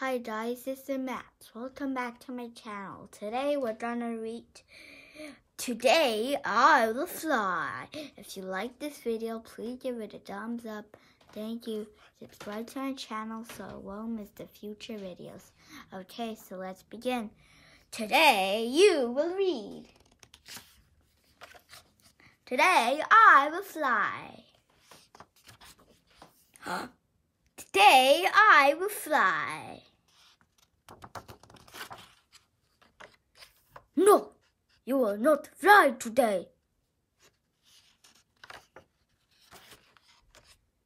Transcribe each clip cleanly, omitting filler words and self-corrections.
Hi guys, this is Max. Welcome back to my channel. Today we're gonna read Today I Will Fly. If you like this video, please give it a thumbs up. Thank you. Subscribe to my channel so I won't miss the future videos. Okay, so let's begin. Today you will read. Today I will fly. Huh? Today I will fly. No, you will not fly today.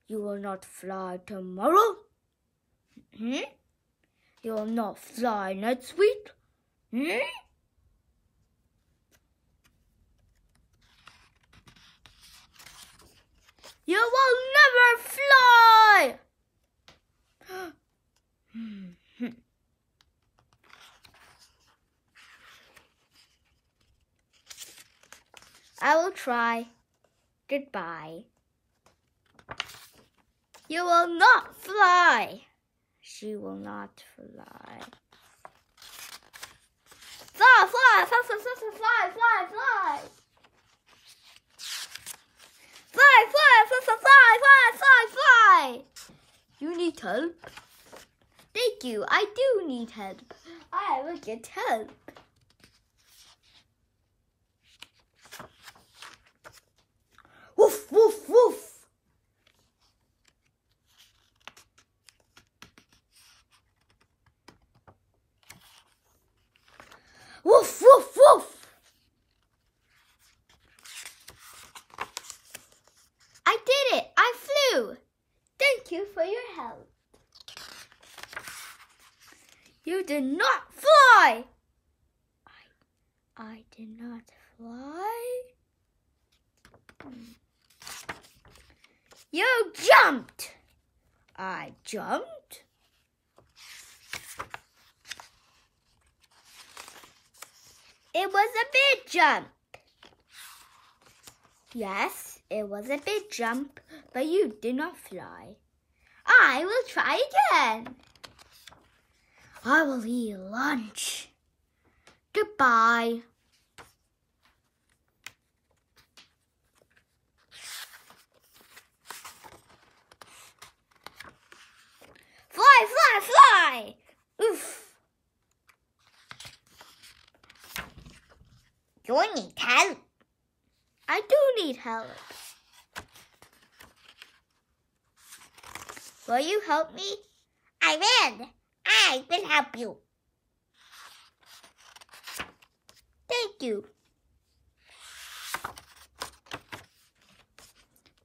You will not fly tomorrow. Mm-hmm. You will not fly next week. Mm-hmm. You will never fly. I will try. Goodbye. You will not fly. She will not fly. Fly, fly, fly, fly, fly, fly, fly, fly. Fly, fly, fly, fly, fly, fly, fly. You need help? Thank you, I do need help. I will get help. Woof, woof, woof. Woof, woof, woof. I did it, I flew. Thank you for your help. You did not fly. I did not fly. You jumped. I jumped. It was a big jump. Yes, it was a big jump, but you did not fly. I will try again. I will eat lunch. Goodbye. Fly, fly, fly. Oof. You need help. I do need help. Will you help me? I will. I will help you. Thank you.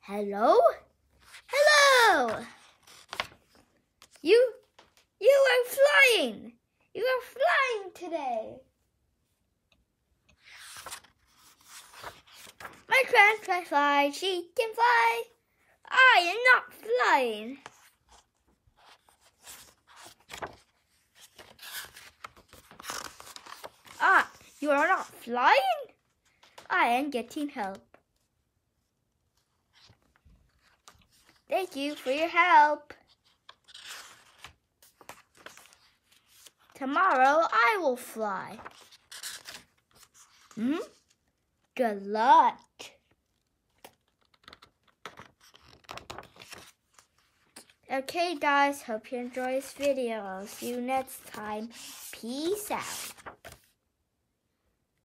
Hello? Hello! You are flying. You are flying today. My friend can fly. She can fly. I am not flying. You are not flying? I am getting help. Thank you for your help. Tomorrow I will fly. Good luck. Okay guys, hope you enjoy this video. I'll see you next time. Peace out.